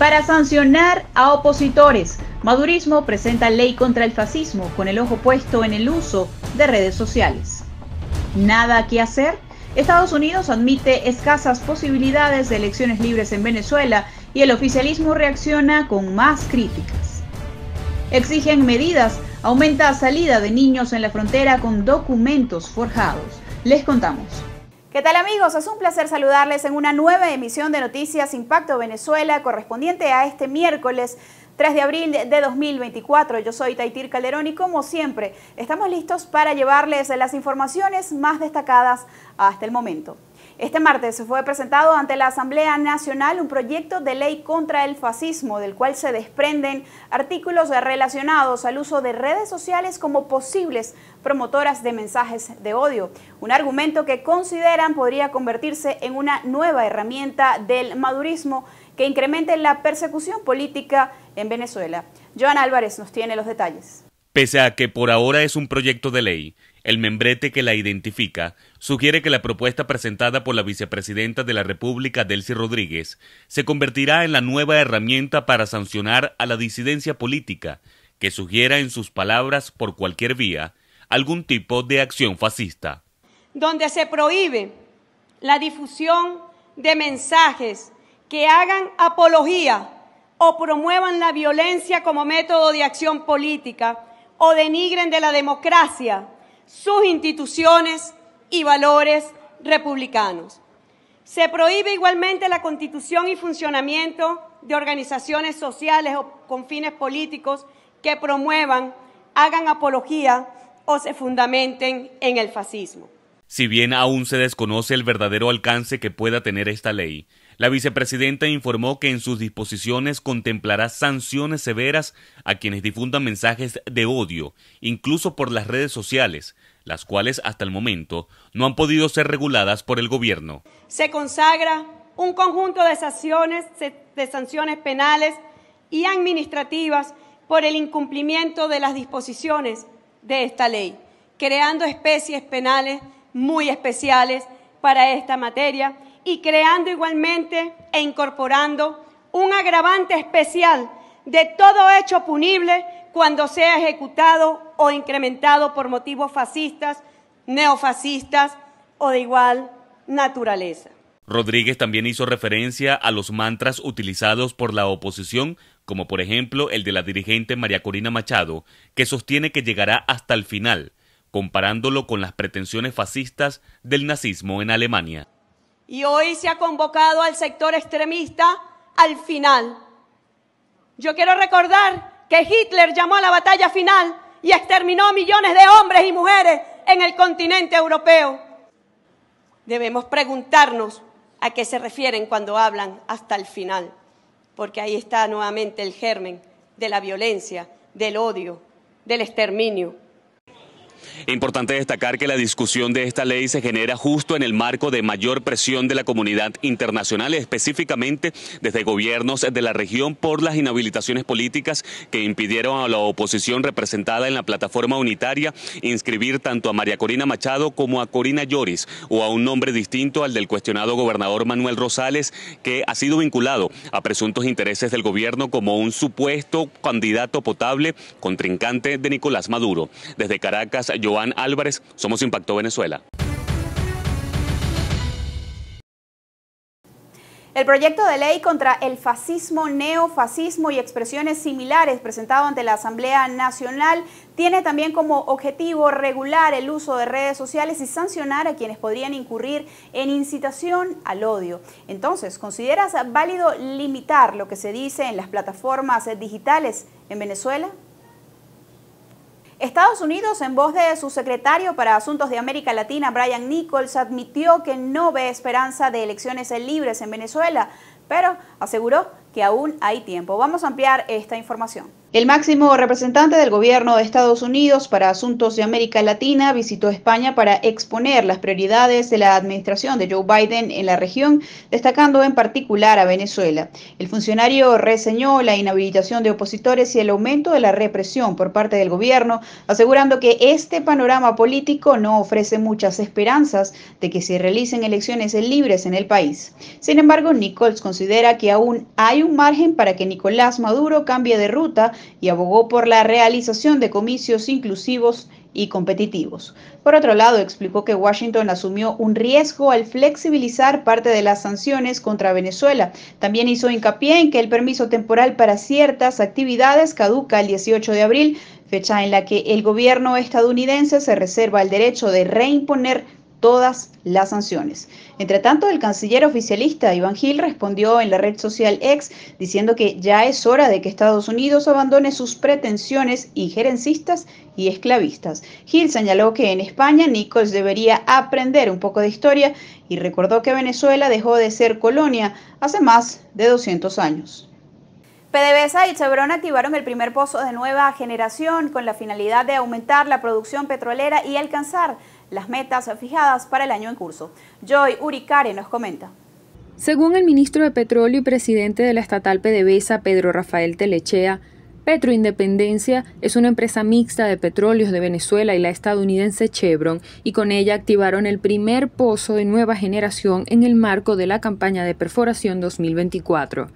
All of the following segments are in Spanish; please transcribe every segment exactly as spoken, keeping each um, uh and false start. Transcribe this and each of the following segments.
Para sancionar a opositores, Madurismo presenta ley contra el fascismo con el ojo puesto en el uso de redes sociales. ¿Nada que hacer? Estados Unidos admite escasas posibilidades de elecciones libres en Venezuela y el oficialismo reacciona con más críticas. Exigen medidas, aumenta salida de niños en la frontera con documentos forjados. Les contamos. ¿Qué tal, amigos? Es un placer saludarles en una nueva emisión de Noticias Impacto Venezuela correspondiente a este miércoles tres de abril de dos mil veinticuatro. Yo soy Taitir Calderón y, como siempre, estamos listos para llevarles las informaciones más destacadas hasta el momento. Este martes fue presentado ante la Asamblea Nacional un proyecto de ley contra el fascismo, del cual se desprenden artículos relacionados al uso de redes sociales como posibles promotoras de mensajes de odio, un argumento que consideran podría convertirse en una nueva herramienta del madurismo que incremente la persecución política en Venezuela. Joan Álvarez nos tiene los detalles. Pese a que por ahora es un proyecto de ley, el membrete que la identifica sugiere que la propuesta presentada por la vicepresidenta de la República, Delcy Rodríguez, se convertirá en la nueva herramienta para sancionar a la disidencia política, que sugiera, en sus palabras, por cualquier vía, algún tipo de acción fascista. Donde se prohíbe la difusión de mensajes que hagan apología o promuevan la violencia como método de acción política o denigren de la democracia, sus instituciones y valores republicanos. Se prohíbe igualmente la constitución y funcionamiento de organizaciones sociales o con fines políticos que promuevan, hagan apología o se fundamenten en el fascismo. Si bien aún se desconoce el verdadero alcance que pueda tener esta ley, la vicepresidenta informó que en sus disposiciones contemplará sanciones severas a quienes difundan mensajes de odio, incluso por las redes sociales, las cuales hasta el momento no han podido ser reguladas por el gobierno. Se consagra un conjunto de sanciones, de sanciones penales y administrativas por el incumplimiento de las disposiciones de esta ley, creando especies penales muy especiales para esta materia y creando igualmente e incorporando un agravante especial de todo hecho punible cuando sea ejecutado o incrementado por motivos fascistas, neofascistas o de igual naturaleza. Rodríguez también hizo referencia a los mantras utilizados por la oposición, como por ejemplo el de la dirigente María Corina Machado, que sostiene que llegará hasta el final, comparándolo con las pretensiones fascistas del nazismo en Alemania. Y hoy se ha convocado al sector extremista al final. Yo quiero recordar que Hitler llamó a la batalla final y exterminó a millones de hombres y mujeres en el continente europeo. Debemos preguntarnos a qué se refieren cuando hablan hasta el final, porque ahí está nuevamente el germen de la violencia, del odio, del exterminio. Importante destacar que la discusión de esta ley se genera justo en el marco de mayor presión de la comunidad internacional, específicamente desde gobiernos de la región por las inhabilitaciones políticas que impidieron a la oposición representada en la plataforma unitaria inscribir tanto a María Corina Machado como a Corina Yoris o a un nombre distinto al del cuestionado gobernador Manuel Rosales, que ha sido vinculado a presuntos intereses del gobierno como un supuesto candidato potable contrincante de Nicolás Maduro. Desde Caracas, Joan Álvarez, somos Impacto Venezuela. El proyecto de ley contra el fascismo, neofascismo y expresiones similares presentado ante la Asamblea Nacional tiene también como objetivo regular el uso de redes sociales y sancionar a quienes podrían incurrir en incitación al odio. Entonces, ¿consideras válido limitar lo que se dice en las plataformas digitales en Venezuela? Estados Unidos, en voz de su secretario para Asuntos de América Latina, Brian Nichols, admitió que no ve esperanza de elecciones libres en Venezuela, pero aseguró que aún hay tiempo. Vamos a ampliar esta información. El máximo representante del gobierno de Estados Unidos para asuntos de América Latina visitó España para exponer las prioridades de la administración de Joe Biden en la región, destacando en particular a Venezuela. El funcionario reseñó la inhabilitación de opositores y el aumento de la represión por parte del gobierno, asegurando que este panorama político no ofrece muchas esperanzas de que se realicen elecciones libres en el país. Sin embargo, Nichols considera que aún hay un margen para que Nicolás Maduro cambie de ruta y abogó por la realización de comicios inclusivos y competitivos. Por otro lado, explicó que Washington asumió un riesgo al flexibilizar parte de las sanciones contra Venezuela. También hizo hincapié en que el permiso temporal para ciertas actividades caduca el dieciocho de abril, fecha en la que el gobierno estadounidense se reserva el derecho de reimponer todas las sanciones. Entre tanto, el canciller oficialista Iván Gil respondió en la red social X diciendo que ya es hora de que Estados Unidos abandone sus pretensiones injerencistas y esclavistas. Gil señaló que en España Nichols debería aprender un poco de historia y recordó que Venezuela dejó de ser colonia hace más de doscientos años. P D V S A y Chevron activaron el primer pozo de nueva generación con la finalidad de aumentar la producción petrolera y alcanzar las metas fijadas para el año en curso. Joy Uricare nos comenta. Según el ministro de Petróleo y presidente de la estatal P D V S A, Pedro Rafael Telechea, Petro Independencia es una empresa mixta de petróleos de Venezuela y la estadounidense Chevron, y con ella activaron el primer pozo de nueva generación en el marco de la campaña de perforación dos mil veinticuatro.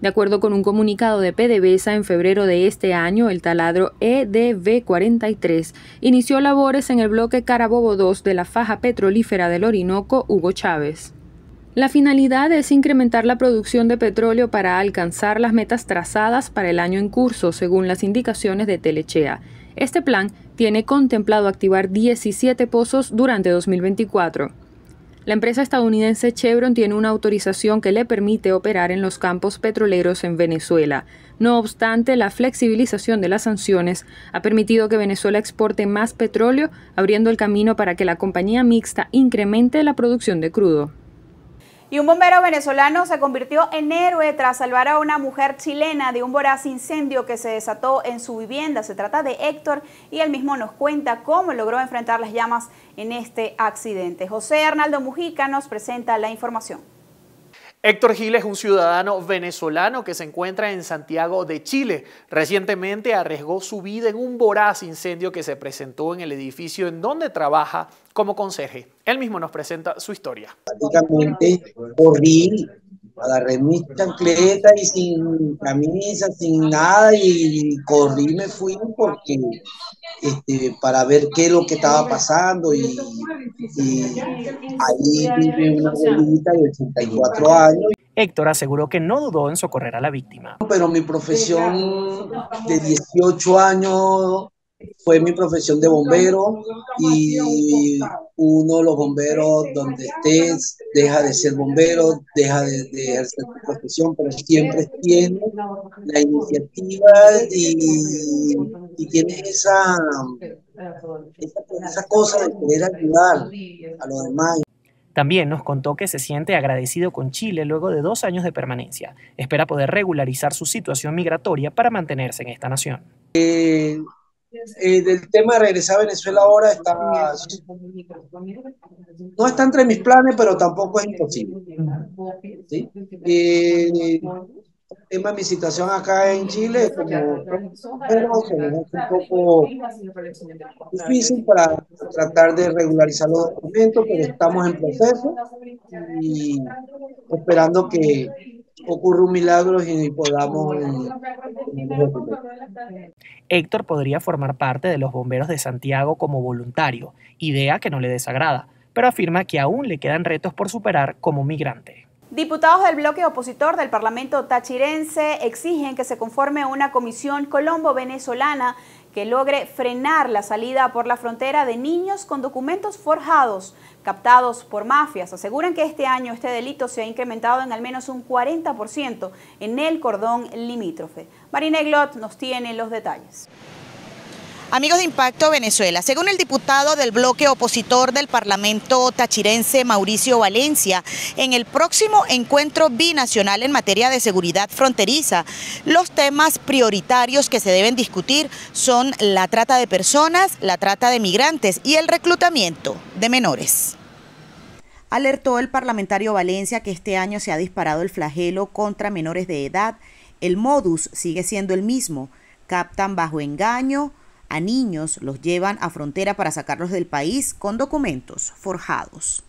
De acuerdo con un comunicado de P D V S A, en febrero de este año, el taladro E D V cuarenta y tres inició labores en el bloque Carabobo dos de la Faja Petrolífera del Orinoco, Hugo Chávez. La finalidad es incrementar la producción de petróleo para alcanzar las metas trazadas para el año en curso, según las indicaciones de Telechea. Este plan tiene contemplado activar diecisiete pozos durante dos mil veinticuatro. La empresa estadounidense Chevron tiene una autorización que le permite operar en los campos petroleros en Venezuela. No obstante, la flexibilización de las sanciones ha permitido que Venezuela exporte más petróleo, abriendo el camino para que la compañía mixta incremente la producción de crudo. Y un bombero venezolano se convirtió en héroe tras salvar a una mujer chilena de un voraz incendio que se desató en su vivienda. Se trata de Héctor y él mismo nos cuenta cómo logró enfrentar las llamas en este accidente. José Arnaldo Mujica nos presenta la información. Héctor Gil es un ciudadano venezolano que se encuentra en Santiago de Chile. Recientemente arriesgó su vida en un voraz incendio que se presentó en el edificio en donde trabaja como conserje. Él mismo nos presenta su historia. Prácticamente corrí, agarré mis chancletas y sin camisa, sin nada, y corrí y me fui porque, este, para ver qué es lo que estaba pasando, y, y ahí vive una abuelita de ochenta y cuatro años. Héctor aseguró que no dudó en socorrer a la víctima. Pero mi profesión de dieciocho años fue mi profesión de bombero, y uno de los bomberos donde estés deja de ser bombero, deja de, de ejercer tu profesión, pero siempre tiene la iniciativa y, y tiene esa, esa, esa cosa de querer ayudar a los demás. También nos contó que se siente agradecido con Chile luego de dos años de permanencia. Espera poder regularizar su situación migratoria para mantenerse en esta nación. Eh, Eh, del tema de regresar a Venezuela ahora está, no está entre mis planes, pero tampoco es imposible, ¿sí? Eh, el tema de mi situación acá en Chile como, pero, pero es un poco difícil para tratar de regularizar los documentos, pero estamos en proceso y esperando que ocurre un milagro y podamos... Héctor podría formar parte de los bomberos de Santiago como voluntario, idea que no le desagrada, pero afirma que aún le quedan retos por superar como migrante. Diputados del bloque opositor del Parlamento tachirense exigen que se conforme una comisión colombo-venezolana que logre frenar la salida por la frontera de niños con documentos forjados captados por mafias. Aseguran que este año este delito se ha incrementado en al menos un cuarenta por ciento en el cordón limítrofe. Marine Glot nos tiene los detalles. Amigos de Impacto Venezuela, según el diputado del bloque opositor del Parlamento tachirense Mauricio Valencia, en el próximo encuentro binacional en materia de seguridad fronteriza, los temas prioritarios que se deben discutir son la trata de personas, la trata de migrantes y el reclutamiento de menores. Alertó el parlamentario Valencia que este año se ha disparado el flagelo contra menores de edad. El modus sigue siendo el mismo, captan bajo engaño a niños, los llevan a frontera para sacarlos del país con documentos forjados.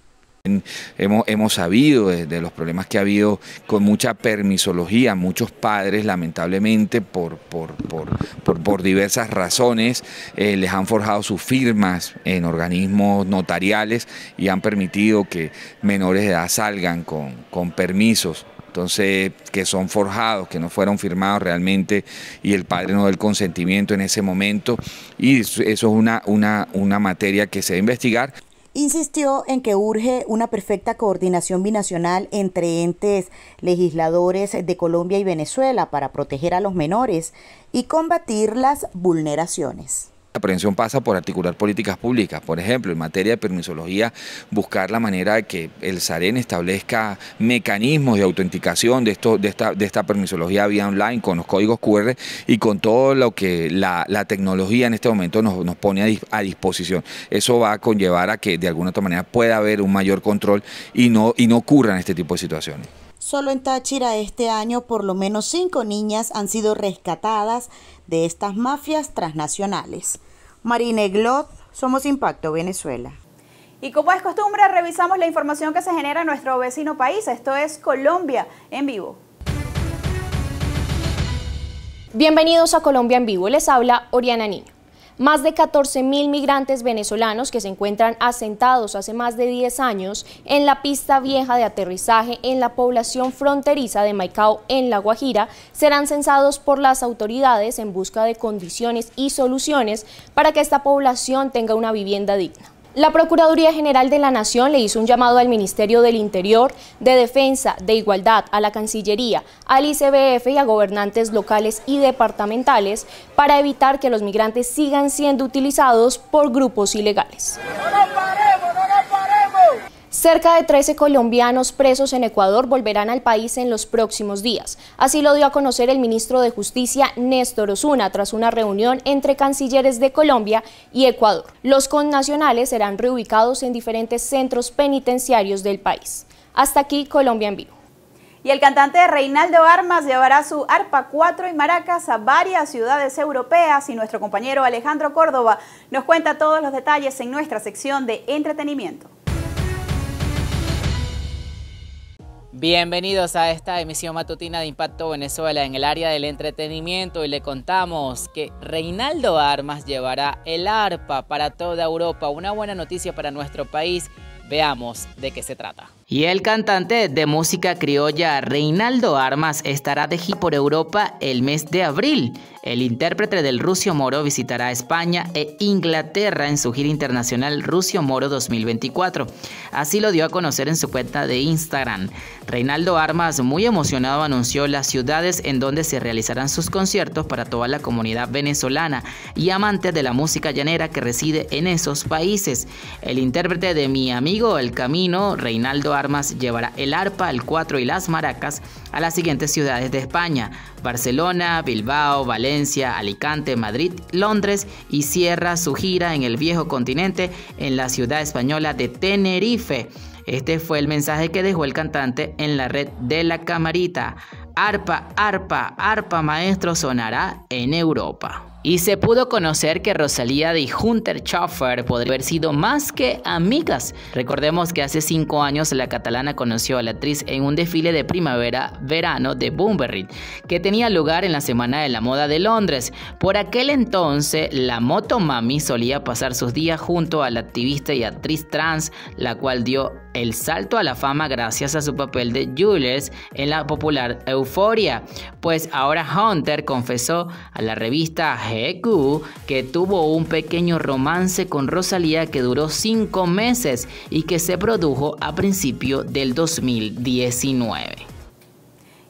Hemos, hemos sabido de, de los problemas que ha habido con mucha permisología, muchos padres lamentablemente por, por, por, por, por diversas razones eh, les han forjado sus firmas en organismos notariales y han permitido que menores de edad salgan con, con permisos. Entonces, que son forjados, que no fueron firmados realmente y el padre no da el consentimiento en ese momento. Y eso es una, una, una materia que se debe investigar. Insistió en que urge una perfecta coordinación binacional entre entes legisladores de Colombia y Venezuela para proteger a los menores y combatir las vulneraciones. La prevención pasa por articular políticas públicas, por ejemplo, en materia de permisología, buscar la manera de que el SAREN establezca mecanismos de autenticación de, esto, de, esta, de esta permisología vía online con los códigos cu erre y con todo lo que la, la tecnología en este momento nos, nos pone a, dis, a disposición. Eso va a conllevar a que de alguna u otra manera pueda haber un mayor control y no, y no ocurran este tipo de situaciones. Solo en Táchira este año por lo menos cinco niñas han sido rescatadas de estas mafias transnacionales. Marine Glot, somos Impacto Venezuela. Y como es costumbre, revisamos la información que se genera en nuestro vecino país. Esto es Colombia en Vivo. Bienvenidos a Colombia en Vivo. Les habla Oriana Niño. Más de catorce mil migrantes venezolanos que se encuentran asentados hace más de diez años en la pista vieja de aterrizaje en la población fronteriza de Maicao, en La Guajira, serán censados por las autoridades en busca de condiciones y soluciones para que esta población tenga una vivienda digna. La Procuraduría General de la Nación le hizo un llamado al Ministerio del Interior, de Defensa, de Igualdad, a la Cancillería, al I C B F y a gobernantes locales y departamentales para evitar que los migrantes sigan siendo utilizados por grupos ilegales. Cerca de trece colombianos presos en Ecuador volverán al país en los próximos días. Así lo dio a conocer el ministro de Justicia, Néstor Osuna, tras una reunión entre cancilleres de Colombia y Ecuador. Los connacionales serán reubicados en diferentes centros penitenciarios del país. Hasta aquí, Colombia en Vivo. Y el cantante Reinaldo Armas llevará su arpa cuatro y maracas a varias ciudades europeas y nuestro compañero Alejandro Córdoba nos cuenta todos los detalles en nuestra sección de entretenimiento. Bienvenidos a esta emisión matutina de Impacto Venezuela en el área del entretenimiento y le contamos que Reinaldo Armas llevará el arpa para toda Europa, una buena noticia para nuestro país. Veamos de qué se trata. Y el cantante de música criolla Reinaldo Armas estará de gira por Europa el mes de abril. El intérprete del Rucio Moro visitará España e Inglaterra en su gira internacional Rucio Moro dos mil veinticuatro. Así lo dio a conocer en su cuenta de Instagram. Reinaldo Armas, muy emocionado, anunció las ciudades en donde se realizarán sus conciertos para toda la comunidad venezolana y amante de la música llanera que reside en esos países. El intérprete de Mi Amigo El Camino, Reinaldo Armas, llevará el arpa, el cuatro y las maracas a las siguientes ciudades de España: Barcelona, Bilbao, Valencia, Alicante, Madrid, Londres, y cierra su gira en el viejo continente en la ciudad española de Tenerife. Este fue el mensaje que dejó el cantante en la red de La Camarita. Arpa, arpa, arpa maestro sonará en Europa. Y se pudo conocer que Rosalía y Hunter Schafer podrían haber sido más que amigas. Recordemos que hace cinco años la catalana conoció a la actriz en un desfile de primavera-verano de Burberry, que tenía lugar en la Semana de la Moda de Londres. Por aquel entonces, la motomami solía pasar sus días junto a la activista y actriz trans, la cual dio el salto a la fama gracias a su papel de Jules en la popular Euforia. Pues ahora Hunter confesó a la revista G Q que tuvo un pequeño romance con Rosalía que duró cinco meses y que se produjo a principio del dos mil diecinueve.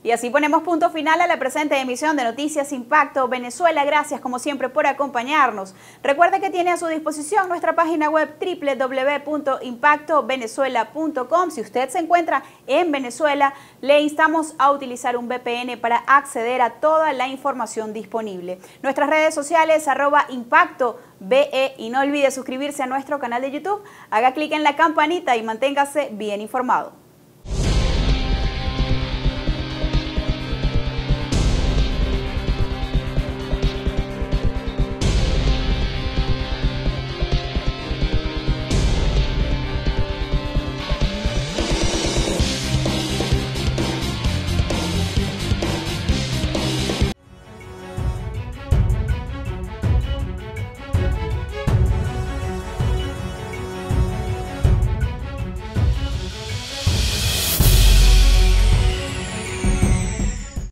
Y así ponemos punto final a la presente emisión de Noticias Impacto Venezuela. Gracias como siempre por acompañarnos. Recuerde que tiene a su disposición nuestra página web doble u doble u doble u punto impacto venezuela punto com. Si usted se encuentra en Venezuela, le instamos a utilizar un V P N para acceder a toda la información disponible. Nuestras redes sociales, arroba Impacto Ve, y no olvide suscribirse a nuestro canal de YouTube, haga clic en la campanita y manténgase bien informado.